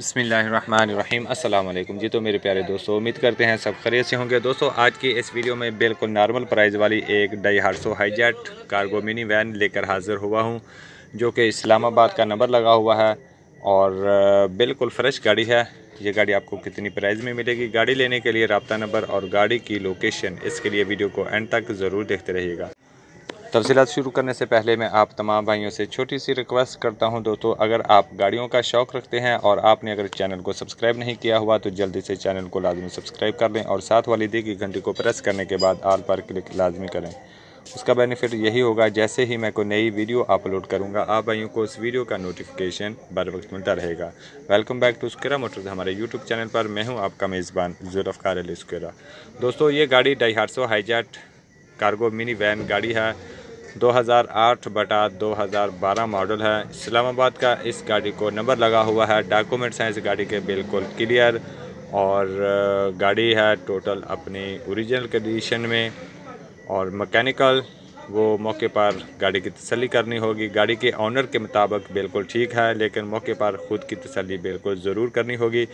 बिस्मिल्लाहिर्रहमानिर्रहीम अस्सलाम वालेकुम जी। तो मेरे प्यारे दोस्तों, उम्मीद करते हैं सब खैरियत से होंगे। दोस्तों आज की इस वीडियो में बिल्कुल नॉर्मल प्राइस वाली एक Daihatsu Hijet cargo mini van लेकर हाज़िर हुआ हूं, जो कि इस्लामाबाद का नंबर लगा हुआ है और बिल्कुल फ्रेश गाड़ी है। ये गाड़ी आपको कितनी प्राइस में मिलेगी, गाड़ी लेने के लिए रब्ता नंबर और गाड़ी की लोकेशन, इसके लिए वीडियो को एंड तक ज़रूर देखते रहिएगा। तफसीलात शुरू करने से पहले मैं आप तमाम भाइयों से छोटी सी रिक्वेस्ट करता हूं दोस्तों, अगर आप गाड़ियों का शौक़ रखते हैं और आपने अगर चैनल को सब्सक्राइब नहीं किया हुआ तो जल्दी से चैनल को लाजमी सब्सक्राइब कर लें और साथ वाली दी की घंटी को प्रेस करने के बाद आल पर क्लिक लाजमी करें। उसका बेनिफिट यही होगा, जैसे ही मैं कोई नई वीडियो अपलोड करूँगा आप भाइयों को उस वीडियो का नोटिफिकेशन बर वक्त मिलता रहेगा। Welcome back to Sukhera Motors हमारे यूट्यूब चैनल पर। मैं हूँ आपका मेज़बान जुल्फ़िकार अल सुखेरा। दोस्तों ये गाड़ी Daihatsu Hijet cargo mini van गाड़ी है, 2008/2012 मॉडल है, इस्लामाबाद का। इस गाड़ी को नंबर लगा हुआ है, डॉक्यूमेंट्स हैं इस गाड़ी के बिल्कुल क्लियर और गाड़ी है टोटल अपनी ओरिजिनल कंडीशन में और मैकेनिकल वो मौके पर गाड़ी की तसल्ली करनी होगी। गाड़ी के ऑनर के मुताबिक बिल्कुल ठीक है, लेकिन मौके पर ख़ुद की तसल्ली बिल्कुल ज़रूर करनी होगी।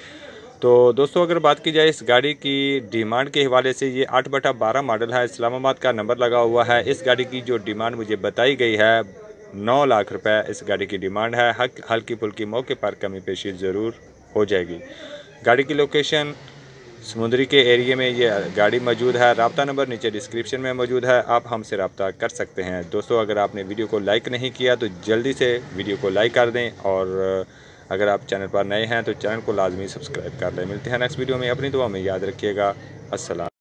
तो दोस्तों अगर बात की जाए इस गाड़ी की डिमांड के हवाले से, ये 8/12 मॉडल है, इस्लामाबाद का नंबर लगा हुआ है। इस गाड़ी की जो डिमांड मुझे बताई गई है 9 लाख रुपए इस गाड़ी की डिमांड है। हल्की फुल्की मौके पर कमी पेशी ज़रूर हो जाएगी। गाड़ी की लोकेशन समुद्री के एरिया में ये गाड़ी मौजूद है। राब्ता नंबर नीचे डिस्क्रिप्शन में मौजूद है, आप हमसे राब्ता कर सकते हैं। दोस्तों अगर आपने वीडियो को लाइक नहीं किया तो जल्दी से वीडियो को लाइक कर दें और अगर आप चैनल पर नए हैं तो चैनल को लाजमी सब्सक्राइब कर लें। मिलते हैं नेक्स्ट वीडियो में, अपनी दुआ में याद रखिएगा। अस्सलाम।